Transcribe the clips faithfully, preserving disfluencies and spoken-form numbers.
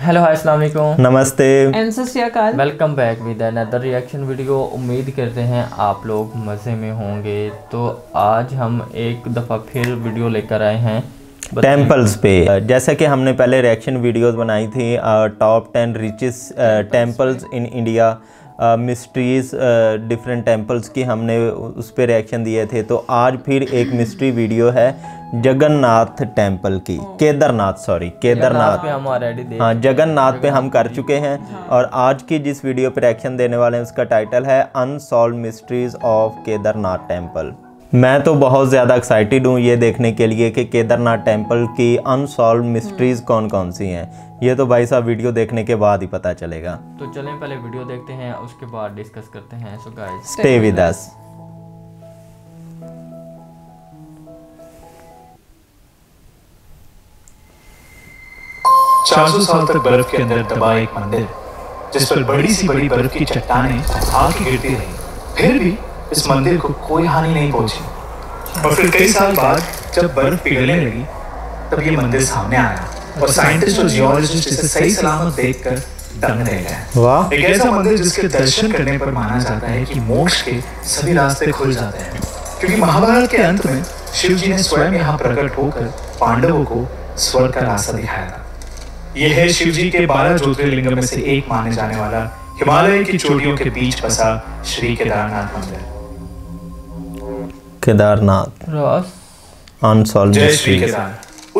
Hello hi अस्सलाम वालेकुम, नमस्ते एंड सत श्री अकाल। Welcome back with another reaction video. उम्मीद करते हैं आप लोग मज़े में होंगे। तो आज हम एक दफ़ा फिर वीडियो लेकर आए हैं टेंपल्स पे। जैसा कि हमने पहले रिएक्शन वीडियोस बनाई थी, top ten richest temples in India, mysteries different temples की, हमने उस पर रिएक्शन दिए थे। तो आज फिर एक मिस्ट्री वीडियो है जगन्नाथ टेम्पल की, केदारनाथ, सॉरी केदारनाथ पे हम ऑलरेडी देख, हाँ जगन्नाथ पे हम कर चुके हैं। और आज की जिस वीडियो पर रिएक्शन देने वाले हैं उसका टाइटल है unsolved mysteries of Kedarnath temple. मैं तो बहुत ज़्यादा एक्साइटेड हूँ ये देखने के लिए कि केदारनाथ टेम्पल की अनसॉल्व मिस्ट्रीज़ कौन कौन सी हैं। ये तो भाई साहब वीडियो देखने के बाद ही पता चलेगा। तो चलें पहले वीडियो देखते हैं, उसके बाद डिस्कस करते हैं। So guys stay with us. चार सौ साल तक बर्फ के अंदर दबा एक मंदिर जिस पर बड़ी सी बड़ी बर्फ की चट्टानें आके गिरती रहीं, फिर भी इस मंदिर को कोई हानि नहीं पहुंची। और फिर कई साल बाद जब बर्फ पिघलने लगी तब ये मंदिर सामने आया और साइंटिस्ट और जियोलॉजिस्ट इसे सही सलामत देखकर दंग रह गए। वाह, एक ऐसा मंदिर जिसके दर्शन करने पर माना जाता है कि मोक्ष के सभी रास्ते खुल जाते हैं, क्योंकि महाभारत के अंत में शिव जी ने स्वयं यहाँ प्रकट होकर पांडवों को स्वर्ग का रास्ता दिखाया था। यह है शिव जी के बारह ज्योतिर्लिंग में से एक माने जाने वाला हिमालय की चोटियों के बीच बसा श्री केदारनाथ मंदिर। Kedarnath unsolved mystery.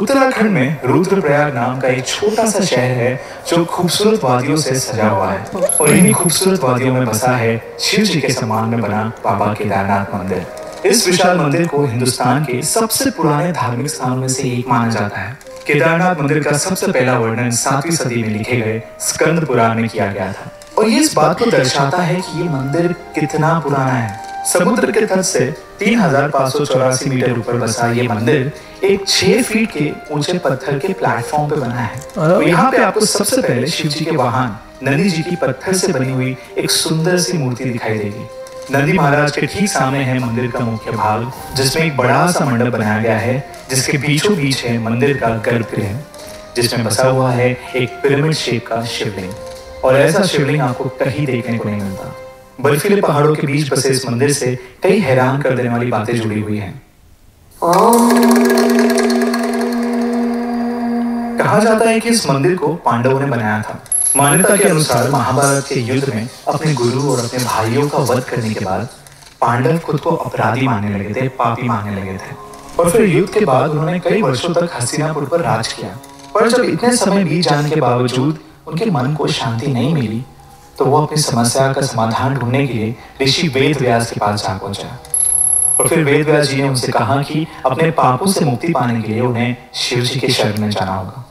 उत्तराखंड में रुद्रप्रयाग नाम का एक छोटा सा शहर है जो खूबसूरत वादियों से सजा हुआ है, और इन्हीं खूबसूरत वादियों में बसा है शिव जी के सम्मान में बना बाबा केदारनाथ मंदिर। इस विशाल मंदिर को हिंदुस्तान के सबसे पुराने धार्मिक स्थानों में से एक माना जाता है। केदारनाथ मंदिर का सबसे पहला वर्णन सातवीं सदी में लिखे गए स्कंद पुराण में किया गया था, और ये इस बात को दर्शाता है कि ये मंदिर कितना पुराना है। समुद्र के तल से तीन हजार पाँच सौ चौरासी मीटर ऊपर बसा ये मंदिर एक छह फीट के ऊंचे पत्थर के प्लेटफॉर्म पे बना है। और यहाँ पे आपको सबसे पहले शिव जी के वाहन नंदी जी की पत्थर से बनी हुई एक सुंदर सी मूर्ति दिखाई देगी। नंदी महाराज के ठीक सामने है मंदिर का मुख्य भाग, जिसमें एक बड़ा सा मंडप बनाया गया है, जिसके बीचों बीच है मंदिर का गर्भगृह, जिसमें बसा हुआ है एक पिरामिड शेप का शिवलिंग, और ऐसा शिवलिंग आपको कहीं देखने को नहीं मिलता। बर्फीले पहाड़ों के बीच बसे इस मंदिर से कई हैरान कर देने वाली बातें जुड़ी हुई हैं। कहा जाता है कि इस मंदिर को पांडवों ने बनाया था। मान्यता के अनुसार महाभारत के युद्ध में अपने गुरु और अपने भाइयों का वध करने के बाद पांडव खुद को अपराधी मानने लगे थे, पापी मानने लगे थे, और फिर युद्ध के बाद उन्होंने कई वर्षों तक हस्तिनापुर पर राज किया। पर जब इतने समय बीत जाने के बावजूद उनके मन को शांति नहीं मिली, तो वो अपनी समस्या का समाधान ढूंढने के लिए ऋषि वेद व्यास के पास जा पहुंचा, और फिर वेद व्यास जी ने उनसे कहा कि अपने पापों से मुक्ति पाने के लिए उन्हें शिव जी के शरण में जाना होगा।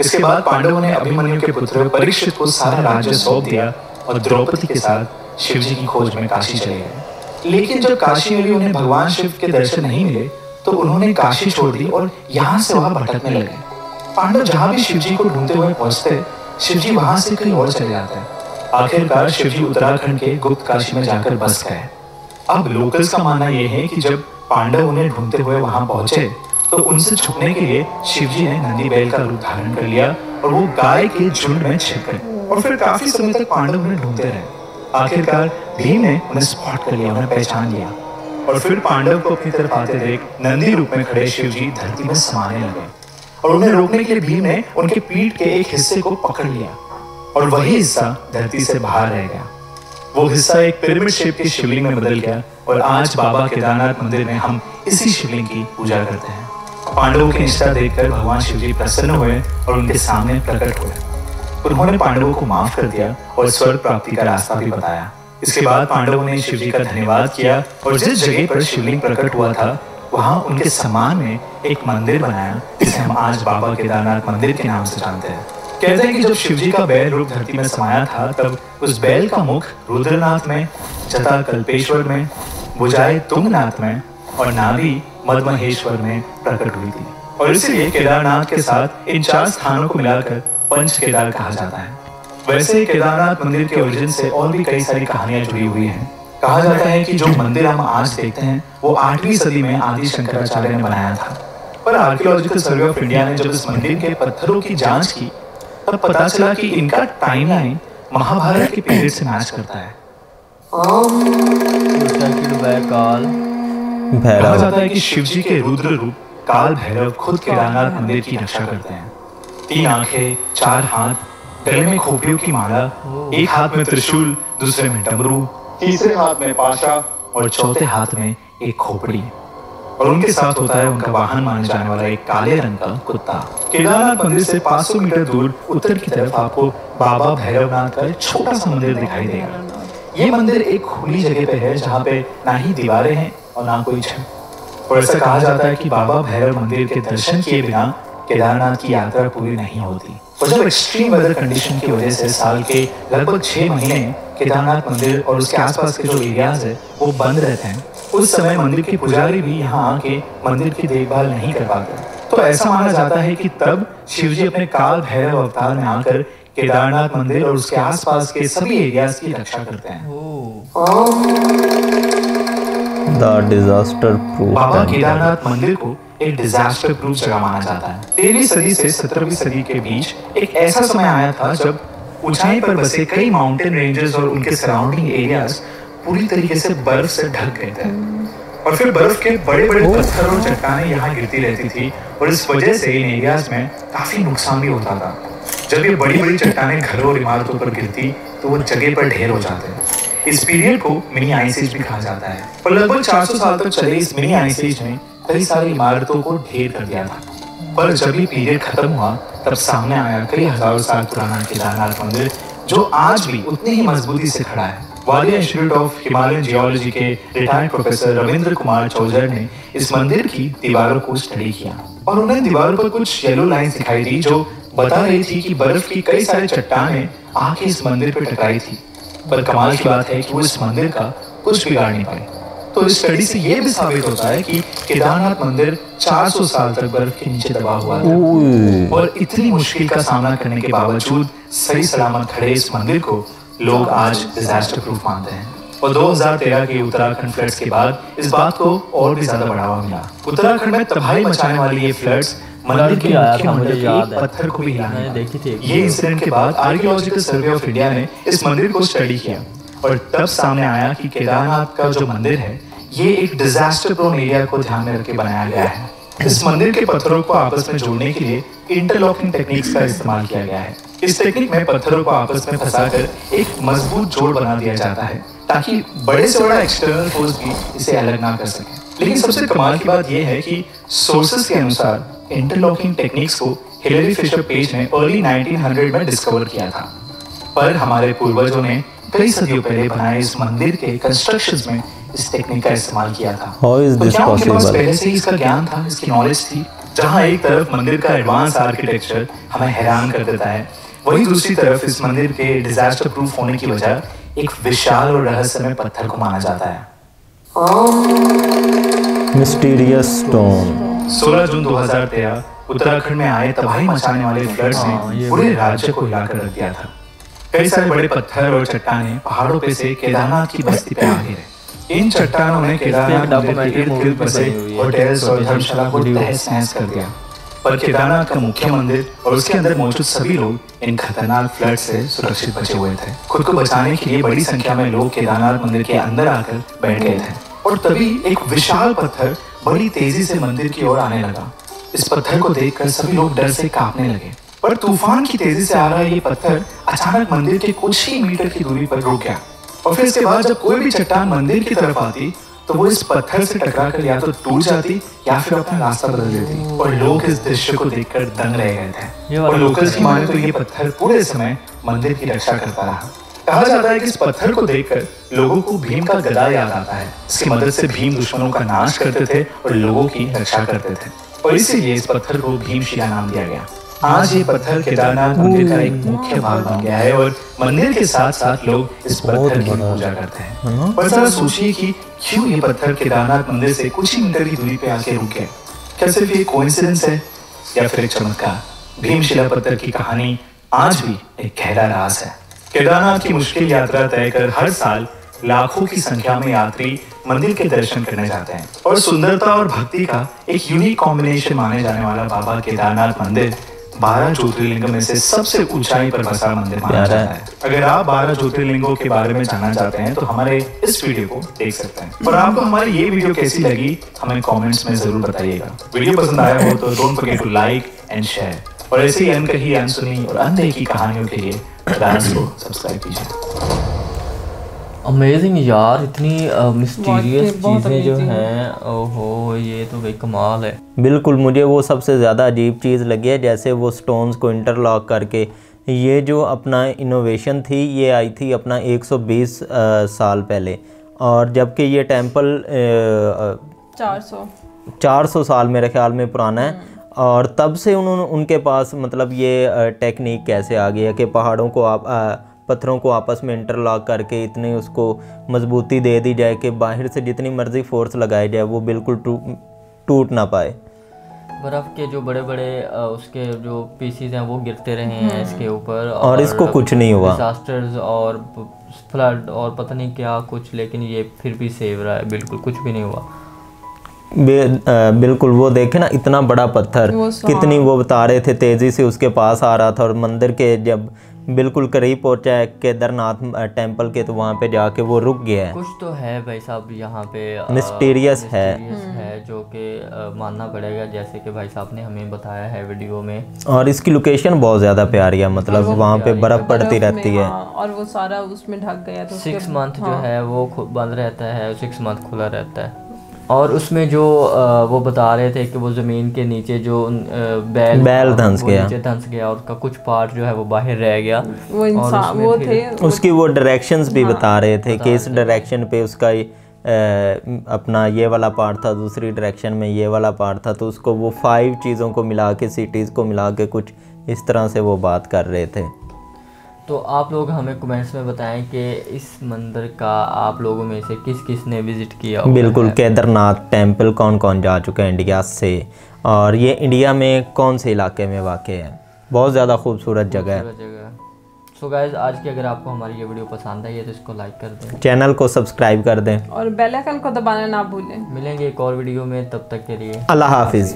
इसके बाद पांडवों ने अभिमन्यु के पुत्र परीक्षित को सारा राज्य सौंप दिया और द्रौपदी के साथ शिव जी की खोज में काशी चले गए। लेकिन जब काशी में भी उन्हें भगवान शिव के दर्शन नहीं मिले तो उन्होंने काशी छोड़ दी और यहाँ से वहां भटकने लगे। पांडव जहाँ भी शिव जी को ढूंढते हुए पहुंचते, शिव जी वहां से कहीं और चले जाते हैं। आखिरकार शिवजी उत्तराखंड के गुप्त काशी में जाकर बस गए। अब लोकल्स का मानना यह है कि जब पांडव उन्हें ढूंढते हुए वहां पहुंचे तो उनसे छुपने के लिए शिवजी ने नंदी बैल का रूप धारण कर लिया और वो गाय के झुंड में छिप गए, और फिर काफी समय तक पांडव उन्हें ढूंढते रहे। आखिरकार भीम ने उन्हें स्पॉट कर लिया, उन्हें पहचान लिया, और फिर पांडव को अपनी तरफ आते देख नंदी रूप में खड़े शिवजी धरती में समाने लगे, और उन्हें रोकने के लिए भीम ने उनके पीठ के एक हिस्से को पकड़ लिया और वही हिस्सा धरती से बाहर रह गया। वो हिस्सा एक पिरामिड शेप के शिवलिंग में बदल गया, और आज बाबा केदारनाथ मंदिर में हम इसी शिवलिंग की पूजा करते हैं। पांडवों की निष्ठा देखकर भगवान शिव जी प्रसन्न हुए और उनके सामने प्रकट हुए। उन्होंने पांडवों को माफ कर दिया और स्वर्ग प्राप्ति का रास्ता भी बताया। इसके बाद पांडवों ने शिव जी का धन्यवाद किया, और जिस जगह पर शिवलिंग प्रकट हुआ था वहां उनके सम्मान में एक मंदिर बनाया, जिसे हम आज बाबा केदारनाथ मंदिर के नाम से जानते हैं। कहते हैं कि जब शिवजी का बैल रूप धरती में समाया था तब उस बैल का मुख रुद्रनाथ में, जटा कल्पेश्वर में, भुजाएं तुंगनाथ में और नाभि मदमहेश्वर में प्रकट हुई थी, और इसलिए केदारनाथ के साथ इन चार स्थानों को मिलाकर पंच केदार कहा जाता है। वैसे ही केदारनाथ मंदिर के ओरिजिन से और भी कई सारी कहानियां जुड़ी हुई हैं। कहा जाता है कि जो मंदिर हम आज देखते हैं वो आठवीं सदी में आदि शंकराचार्य ने बनाया था। पर आर्कियोलॉजिकल सर्वे ऑफ इंडिया ने जब इस मंदिर के पत्थरों की जाँच की तब पता चला कि इनका टाइमलाइन महाभारत के पीरियड से मैच करता है। काल भैरव कहा जाता है कि शिवजी के रुद्र रूप काल भैरव खुद केदारनाथ मंदिर की रक्षा करते हैं। तीन आंखें, चार हाथ, गले में खोपियों की माला, एक हाथ में त्रिशूल, दूसरे में डमरू, तीसरे हाथ में पाशा और चौथे हाथ में एक खोपड़ी, और उनके साथ होता है उनका वाहन माने जाने वाला एक काले रंग का कुत्ता। केदारनाथ मंदिर से पाँच सौ मीटर दूर उत्तर की तरफ आपको बाबा भैरवनाथ का एक छोटा सा मंदिर दिखाई देगा। ये मंदिर एक खुली जगह पे है जहाँ पे ना ही दीवारें हैं और ना कोई छत, और ऐसा कहा जाता है कि बाबा भैरव मंदिर के दर्शन किए बिना केदारनाथ की यात्रा पूरी नहीं होती। और जब एक्सट्रीम वेदर कंडीशन की वजह से साल के लगभग छह महीने केदारनाथ मंदिर और उसके आसपास के जो एरियाज है वो बंद रहते हैं, उस समय मंदिर के पुजारी भी यहाँ आके मंदिर की देखभाल नहीं कर पाते। तो ऐसा माना जाता है कि तब शिवजी अपने काल भैरव अवतार में आकर केदारनाथ मंदिर और उसके आसपास के सभी एरियाज की रक्षा करते हैं। बाबा केदारनाथ मंदिर को एक डिजास्टर प्रूफ जगह माना जाता है। तेरहवीं सदी से सत्रहवीं सदी के बीच एक ऐसा समय आया था जब ऊंचाई पर बसे कई माउंटेन रेंजेस और उनके सराउंडिंग एरियाज पूरी तरीके से बर्फ से ढक गए थे, और फिर बर्फ के बड़े बड़े पत्थर और चट्टानें यहाँ गिरती रहती थी, और इस वजह से इन एरियाज में काफी नुकसान भी होता था। जब ये बड़ी बड़ी चट्टानें घरों और इमारतों पर गिरती तो वो जगह पर ढेर हो जाते। इस पीरियड को मिनी आइस एज भी कहा जाता है, और लगभग चार सौ साल तक चले इस मिनी आइस एज में कई सारी इमारतों को ढेर कर दिया था। पर जब ये पीरियड खत्म हुआ तब सामने आया कई हजारों साल पुराना केदारनाथ मंदिर, जो आज भी उतनी ही मजबूती से खड़ा है। Walia institute of Himalayan geology के रिटायर्ड प्रोफेसर रविंद्र कुमार चौधरी ने इस मंदिर की दीवारों को स्टडी किया, और उन्हें दीवारों पर कुछ येलो लाइंस दिखाई दी जो बता रही थी कि बर्फ की कई सारी चट्टानें आके इस मंदिर पर टकराई थी। पर कमाल की बात है कि वो इस मंदिर का कुछ बिगाड़ नहीं पाए। तो इस स्टडी से यह भी साबित होता है कि केदारनाथ मंदिर चार सौ साल तक बर्फ के नीचे दबा हुआ था, और इतनी मुश्किल का सामना करने के बावजूद सही सलामत खड़े इस मंदिर को लोग आज डिजास्टर प्रूफ मानते हैं। और दो हज़ार तेरह के उत्तराखंड फ्लड्स के बाद इस बात को और भी ज्यादा बढ़ावा मिला। उत्तराखंड में तबाही मचाने वाली ये फ्लड्स मंदिर के मुख्य एक पत्थर को भी हिलाने देखी थी। ये इंसिडेंट के बाद आर्कियोलॉजिकल सर्वे ऑफ इंडिया ने इस मंदिर को स्टडी किया, और तब सामने आया कि केदारनाथ का जो मंदिर है ये एक डिजास्टर प्रोन एरिया को ध्यान में रखकर बनाया गया है। इस मंदिर के पत्थरों को आपस में जोड़ने के लिए इंटरलॉकिंग टेक्निक्स का इस्तेमाल किया गया है। इस टेक्निक में पत्थरों को आपस में फंसाकर एक मजबूत जोड़ बना दिया जाता है ताकि बड़े से बड़ा एक्सटर्नल फोर्स भी इसे अलग ना कर सके। लेकिन सबसे कमाल की बात यह है कि सोर्सेस के अनुसार इंटरलॉकिंग टेक्निक्स को हिलरी फिशर पेज ने अर्ली नाइनटीन हंड्रेड में डिस्कवर किया था, पर हमारे पूर्वजों ने कई सदियों पहले बनाए इस मंदिर के कंस्ट्रक्शंस में इस टेक्निक का इस्तेमाल किया था। How is this possible? उनके पास पहले से ही इसका ज्ञान था, इसकी नॉलेज थी। जहाँ एक तरफ मंदिर का एडवांस आर्किटेक्चर हमें हैरान कर देता है, वहीं दूसरी तरफ इस मंदिर के डिजास्टर प्रूफ होने की वजह एक विशाल और रहस्यमय पत्थर को माना जाता है। Mysterious stone. सोलह जून दो हज़ार तेरह उत्तराखंड में आए तबाही मचाने वाले फ्लड्स ने पूरे राज्य को हिला कर रख दिया था। कई सारे बड़े पत्थर और चट्टानें पहाड़ों पे से केदारनाथ की बस्ती पे आ गए। इन चट्टानों ने केदारनाथ के इर्द-गिर्द बसे होटल्स और धर्मशाला को तहस-नहस कर दिया, पर केदारनाथ का मुख्य मंदिर और उसके अंदर मौजूद सभी लोग इन खतरनाक फ्लड से सुरक्षित बचे हुए थे। खुद को बचाने के लिए बड़ी संख्या में लोग केदारनाथ मंदिर के अंदर आकर बैठ गए थे, और तभी एक विशाल पत्थर बड़ी तेजी से मंदिर की ओर आने लगा। इस पत्थर को देखकर सभी लोग डर से कांपने लगे, पर तूफान की तेजी से आ रहा ये पत्थर अचानक मंदिर के कुछ ही मीटर की दूरी पर रुक गया, और फिर इसके बाद जब कोई भी चट्टान मंदिर की तरफ आती तो वो इस पत्थर से टकराकर या तो टूट जाती या फिर अपना रास्ता बदल लेती, और लोग इस दृश्य को देखकर दंग रह गए थे। और लोकल्स की माने तो ये पत्थर पूरे समय मंदिर की रक्षा करता रहा। कहा जाता है कि इस पत्थर को देखकर लोगों को भीम का गदा याद आता है। इसकी मदद से भीम दुश्मनों का नाश करते थे और लोगों की रक्षा करते थे, और इसीलिए इस पत्थर को भीम शिला नाम दिया गया। आज ये पत्थर केदारनाथ मंदिर का एक मुख्य भाग बन गया है, और मंदिर के साथ साथ लोग इस पत्थर की पूजा करते हैं। पर जरा सोचिए कि क्यों ये पत्थर केदारनाथ मंदिर से कुछ ही मीटर की दूरी पे आके रुक गए। क्या सिर्फ ये कोइंसिडेंस है या फिर एक चमत्कार? भीमशिला पत्थर की कहानी आज भी एक गहरा राज है। केदारनाथ की मुश्किल यात्रा तय कर हर साल लाखों की संख्या में यात्री मंदिर के दर्शन करने जाते हैं, और सुंदरता और भक्ति का एक यूनिक कॉम्बिनेशन माने जाने वाला बाबा केदारनाथ मंदिर बारह ज्योतिर्लिंग में से सबसे ऊंचाई पर बसा मंदिर माना जाता है। अगर आप बारह ज्योतिर्लिंगों के बारे में जानना चाहते हैं तो हमारे इस वीडियो को देख सकते हैं। और आपको हमारी ये वीडियो कैसी लगी हमें कमेंट्स में जरूर बताइएगा। वीडियो पसंद आया हो तो don't forget to like and share. और ऐसी अनकही अनसुनी और अनदेखी कहानियों के लिए चैनल को सब्सक्राइब कीजिए। अमेजिंग यार, इतनी मिस्टीरियस चीज़ें जो हैं, ओहो ये तो भाई कमाल है। बिल्कुल मुझे वो सबसे ज़्यादा अजीब चीज़ लगी है, जैसे वो स्टोन्स को इंटरलॉक करके, ये जो अपना इनोवेशन थी ये आई थी अपना एक सौ बीस आ, साल पहले, और जबकि ये टेंपल चार सौ साल मेरे ख्याल में पुराना है। और तब से उन्होंने उनके पास मतलब ये टेक्निक कैसे आ गई है कि पहाड़ों को आप आ, पत्थरों को आपस में इंटरलॉक करके इतनी उसको मजबूती दे दी जाए कि बाहर से जितनी मर्जी फोर्स लगाई जाए वो बिल्कुल टूट ना पाए। बर्फ़ के जो बड़े बड़े उसके जो पीसीज हैं वो गिरते रहे हैं इसके ऊपर और, और इसको कुछ नहीं हुआ, डिजास्टर्स और फ्लड और पता नहीं क्या कुछ, लेकिन ये फिर भी सेव रहा है, बिल्कुल कुछ भी नहीं हुआ। बिल्कुल वो देखे ना इतना बड़ा पत्थर, कितनी वो बता रहे थे तेज़ी से उसके पास आ रहा था, और मंदिर के जब बिल्कुल करीब पहुंचा है केदारनाथ टेंपल के तो वहाँ पे जाके वो रुक गया है। कुछ तो है भाई साहब यहाँ पे, मिस्टीरियस है, है जो कि मानना पड़ेगा, जैसे कि भाई साहब ने हमें बताया है वीडियो में। और इसकी लोकेशन बहुत ज़्यादा प्यारी है, मतलब वहाँ पे बर्फ़ पड़ती रहती है और वो सारा उसमें ढक गया था। सिक्स मंथ जो है वो बंद रहता है, सिक्स मंथ खुला रहता है। और उसमें जो वो बता रहे थे कि वो ज़मीन के नीचे जो बैल बैल धंस गया, नीचे धंस गया और उसका कुछ पार्ट जो है वो बाहर रह गया। वो इंसान वो थे, उसकी वो डायरेक्शंस भी बता रहे थे कि इस डायरेक्शन पे उसका अपना ये वाला पार्ट था, दूसरी डायरेक्शन में ये वाला पार्ट था, तो उसको वो फाइव चीज़ों को मिला के, सिटीज़ को मिला के कुछ इस तरह से वो बात कर रहे थे। तो आप लोग हमें कमेंट्स में बताएं कि इस मंदिर का आप लोगों में से किस किस ने विज़िट किया। बिल्कुल केदारनाथ टेंपल कौन कौन जा चुका है इंडिया से, और ये इंडिया में कौन से इलाके में वाक़ई है, बहुत ज़्यादा खूबसूरत जगह है। सो गाइस आज की अगर आपको हमारी ये वीडियो पसंद आई है तो इसको लाइक कर दें, चैनल को सब्सक्राइब कर दें और बेल आइकन को दबाना ना भूलें। मिलेंगे एक और वीडियो में, तब तक के लिए अल्लाह हाफिज़।